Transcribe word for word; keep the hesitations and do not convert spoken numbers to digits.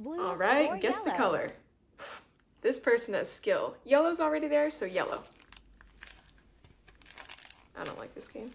blue, all right, or guess yellow. The color. This person has skill. Yellow's already there, so yellow. I don't like this game.